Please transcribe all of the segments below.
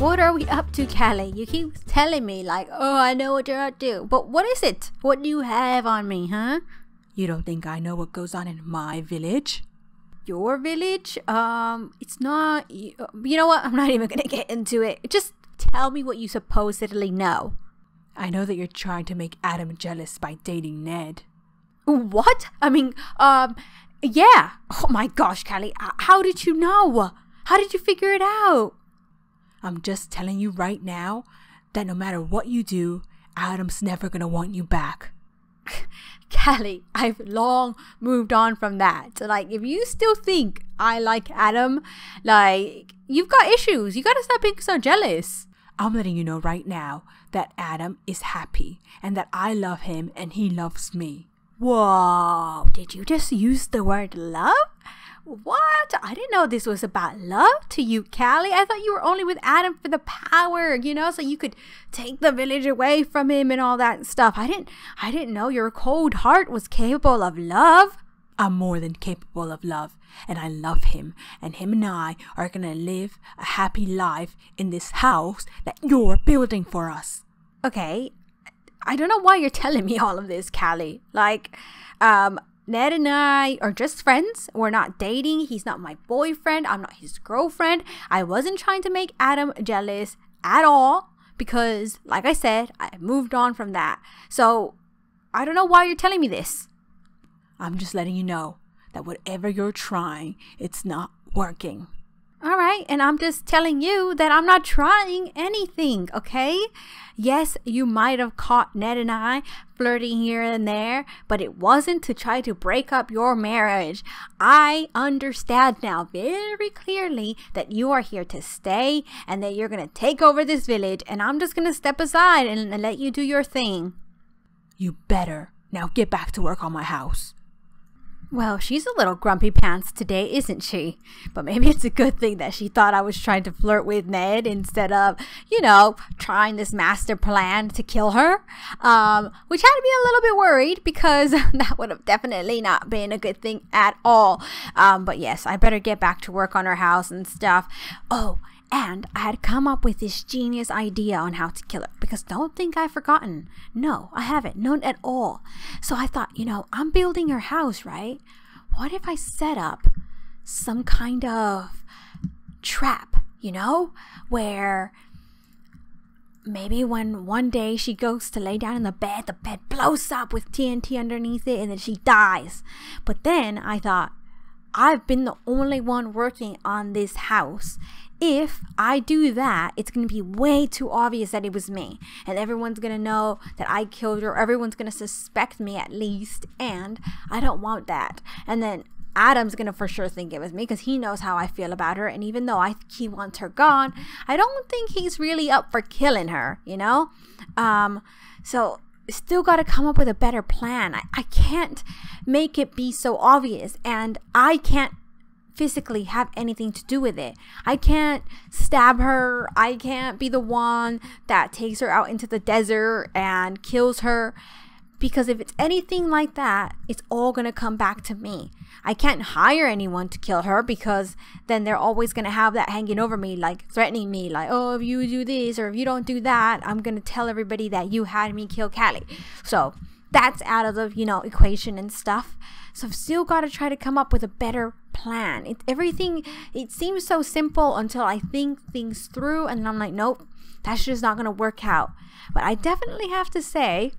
What are we up to, Callie? You keep telling me like, oh, I know what you're up to. But what is it? What do you have on me, huh? You don't think I know what goes on in my village? Your village? It's not... You know what? I'm not even going to get into it. Just tell me what you supposedly know. I know that you're trying to make Adam jealous by dating Ned. What? I mean, yeah. Oh my gosh, Callie. How did you know? How did you figure it out? I'm just telling you right now that no matter what you do, Adam's never going to want you back. Callie, I've long moved on from that. So, like, if you still think I like Adam, like, you've got issues. You got to stop being so jealous. I'm letting you know right now that Adam is happy and that I love him and he loves me. Whoa, did you just use the word love? What? I didn't know this was about love to you, Callie. I thought you were only with Adam for the power, you know, so you could take the village away from him and all that stuff. I didn't know your cold heart was capable of love. I'm more than capable of love, and I love him, and him and I are gonna live a happy life in this house that you're building for us. Okay, I don't know why you're telling me all of this, Callie. Like, Ned and I are just friends. We're not dating. He's not my boyfriend. I'm not his girlfriend. I wasn't trying to make Adam jealous at all because, like I said, I moved on from that. So I don't know why you're telling me this. I'm just letting you know that whatever you're trying, it's not working. All right, and I'm just telling you that I'm not trying anything, okay? Yes, you might have caught Ned and I flirting here and there, but it wasn't to try to break up your marriage. I understand now very clearly that you are here to stay and that you're going to take over this village, and I'm just going to step aside and let you do your thing. You better. Now get back to work on my house. Well, she's a little grumpy pants today, isn't she? But maybe it's a good thing that she thought I was trying to flirt with Ned instead of, you know, trying this master plan to kill her. Which had me a little bit worried because that would have definitely not been a good thing at all. But yes, I better get back to work on her house and stuff. Oh, and I had come up with this genius idea on how to kill her. Because don't think I've forgotten. No, I haven't. None at all. So I thought, you know, I'm building her house, right? What if I set up some kind of trap, you know? Where maybe when one day she goes to lay down in the bed blows up with TNT underneath it and then she dies. But then I thought, I've been the only one working on this house. If I do that, it's going to be way too obvious that it was me. And everyone's going to know that I killed her. Everyone's going to suspect me at least. And I don't want that. And then Adam's going to for sure think it was me because he knows how I feel about her. And even though he wants her gone, I don't think he's really up for killing her, you know? So... still got to come up with a better plan. I can't make it be so obvious, and I can't physically have anything to do with it. I can't stab her. I can't be the one that takes her out into the desert and kills her, because if it's anything like that, it's all going to come back to me. I can't hire anyone to kill her because then they're always going to have that hanging over me, like threatening me, like, oh, if you do this or if you don't do that, I'm going to tell everybody that you had me kill Callie. So that's out of the, you know, equation and stuff. So I've still got to try to come up with a better plan. It seems so simple until I think things through and I'm like, nope, that's just not going to work out. But I definitely have to say,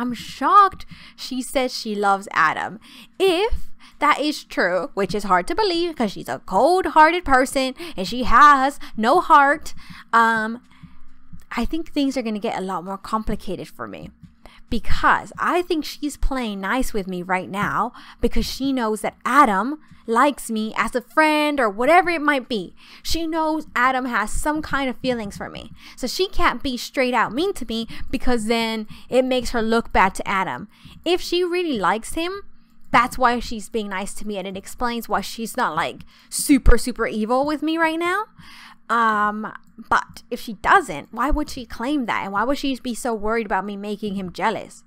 I'm shocked she says she loves Adam. If that is true, which is hard to believe because she's a cold-hearted person and she has no heart, I think things are going to get a lot more complicated for me. Because I think she's playing nice with me right now because she knows that Adam likes me as a friend or whatever it might be. She knows Adam has some kind of feelings for me. So she can't be straight out mean to me because then it makes her look bad to Adam. If she really likes him, that's why she's being nice to me, and it explains why she's not like super evil with me right now. But if she doesn't, why would she claim that? And why would she be so worried about me making him jealous?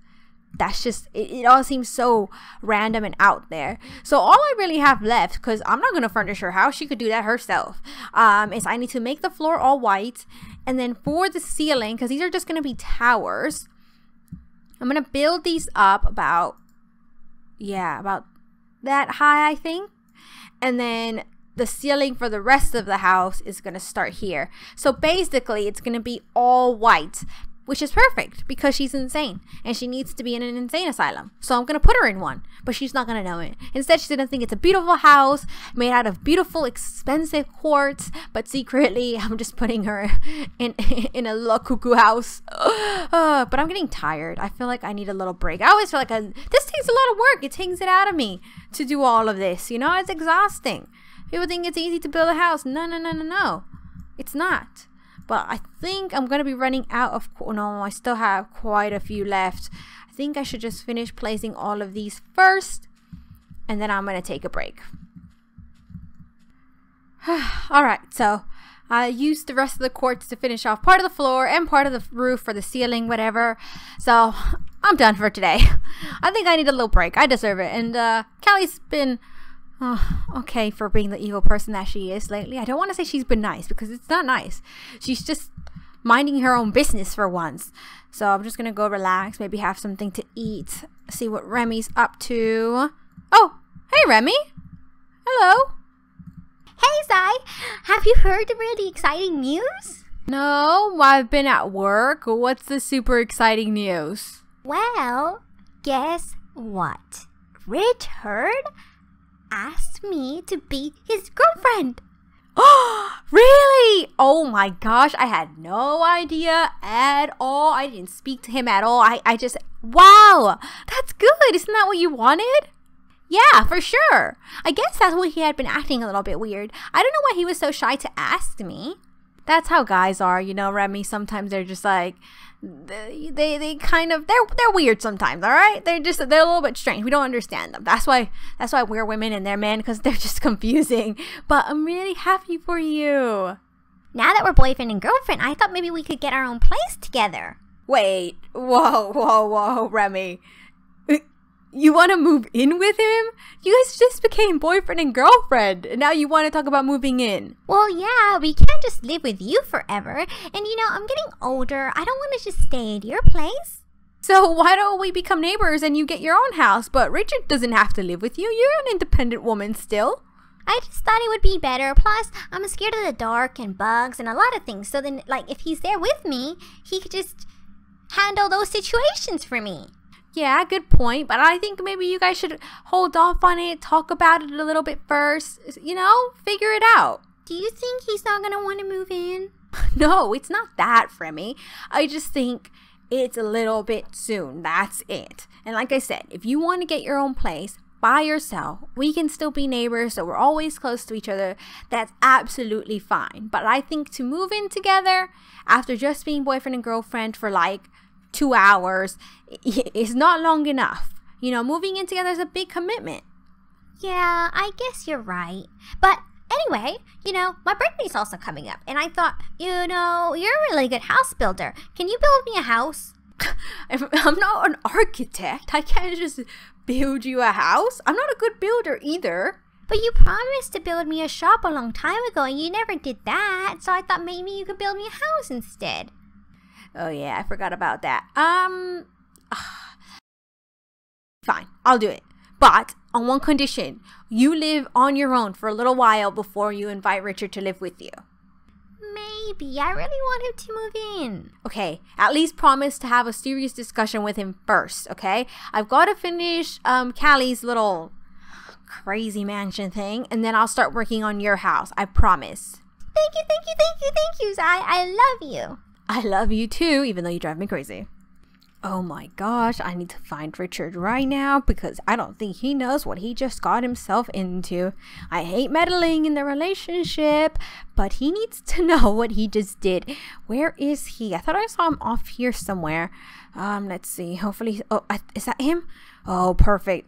that's just it all seems so random and out there. So all I really have left, because I'm not gonna furnish her house, she could do that herself, is I need to make the floor all white, and then for the ceiling, because these are just gonna be towers, I'm gonna build these up about, yeah, about that high, I think. And then the ceiling for the rest of the house is gonna start here. So basically it's gonna be all white, which is perfect because she's insane and she needs to be in an insane asylum. So I'm gonna put her in one, but she's not gonna know it. Instead, she's gonna think it's a beautiful house made out of beautiful, expensive quartz, but secretly I'm just putting her in a la cuckoo house. But I'm getting tired. I feel like I need a little break. I always feel like this takes a lot of work. It takes it out of me to do all of this. You know, it's exhausting. People think it's easy to build a house. No, no, no, no, no. It's not. But I think I'm going to be running out of... No, I still have quite a few left. I think I should just finish placing all of these first, and then I'm going to take a break. Alright, so I used the rest of the quartz to finish off part of the floor and part of the roof for the ceiling, whatever. So I'm done for today. I think I need a little break. I deserve it. And Callie's been... Oh, okay, for being the evil person that she is lately. I don't want to say she's been nice, because it's not nice. She's just minding her own business for once. So I'm just going to go relax, maybe have something to eat, see what Remy's up to. Oh, hey Remy. Hello. Hey Zai, have you heard the really exciting news? No, I've been at work. What's the super exciting news? Well, guess what? Richard asked me to be his girlfriend. Oh, really? Oh my gosh, I had no idea at all. I didn't speak to him at all. I just, wow, that's good. Isn't that what you wanted? Yeah, for sure. I guess that's why he had been acting a little bit weird. I don't know why he was so shy to ask me. That's how guys are, you know, Remy. Sometimes they're just like, they kind of, they're weird sometimes, all right? They're a little bit strange. We don't understand them. That's why we're women and they're men, because they're just confusing. But I'm really happy for you. Now that we're boyfriend and girlfriend, I thought maybe we could get our own place together. Wait, whoa, Remy. You want to move in with him? You guys just became boyfriend and girlfriend, and now you want to talk about moving in. Well, yeah, we can't just live with you forever. And you know, I'm getting older. I don't want to just stay at your place. So why don't we become neighbors and you get your own house? But Richard doesn't have to live with you. You're an independent woman still. I just thought it would be better. Plus, I'm scared of the dark and bugs and a lot of things. So then, like, if he's there with me, he could just handle those situations for me. Yeah, good point, but I think maybe you guys should hold off on it, talk about it a little bit first, you know, figure it out. Do you think he's not going to want to move in? No, it's not that, Remy. I just think it's a little bit soon, that's it. And like I said, if you want to get your own place by yourself, we can still be neighbors, so we're always close to each other. That's absolutely fine. But I think to move in together after just being boyfriend and girlfriend for like 2 hours is not long enough. You know, moving in together is a big commitment. Yeah, I guess you're right. But anyway, you know, my birthday's also coming up, and I thought, you know, you're a really good house builder. Can you build me a house? I'm not an architect. I can't just build you a house. I'm not a good builder either. But you promised to build me a shop a long time ago, and you never did that. So I thought maybe you could build me a house instead. Oh yeah, I forgot about that. Fine, I'll do it. But on one condition, you live on your own for a little while before you invite Richard to live with you. Maybe. I really want him to move in. Okay, at least promise to have a serious discussion with him first, okay? I've got to finish Callie's little crazy mansion thing, and then I'll start working on your house. I promise. Thank you, Zai. I love you. I love you too, even though you drive me crazy. Oh my gosh, I need to find Richard right now because I don't think he knows what he just got himself into. I hate meddling in the relationship, but he needs to know what he just did. Where is he? I thought I saw him off here somewhere. Let's see. Hopefully, oh, is that him? Oh, perfect.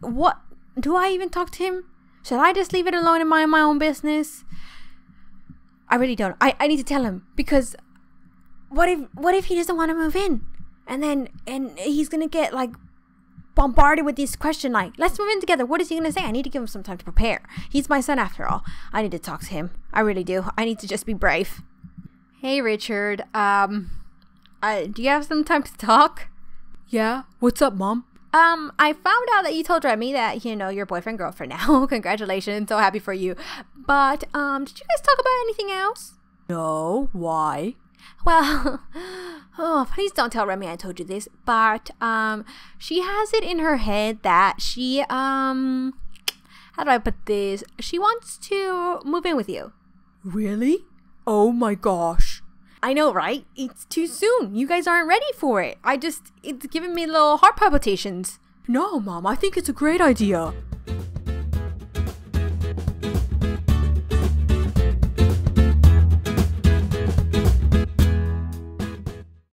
What? Do I even talk to him? Should I just leave it alone and mind my own business? I really don't. I need to tell him because... What if he doesn't want to move in? And he's gonna get like bombarded with this question like, let's move in together. What is he gonna say? I need to give him some time to prepare. He's my son after all. I need to talk to him. I really do. I need to just be brave. Hey, Richard. Do you have some time to talk? Yeah. What's up, Mom? I found out that you told Remy that, you know, your boyfriend, girlfriend now. Congratulations. So happy for you. But, did you guys talk about anything else? No. Why? Well, oh, please don't tell Remy I told you this, but, she has it in her head that she, how do I put this? She wants to move in with you. Really? Oh my gosh. I know, right? It's too soon. You guys aren't ready for it. It's giving me little heart palpitations. No, Mom, I think it's a great idea.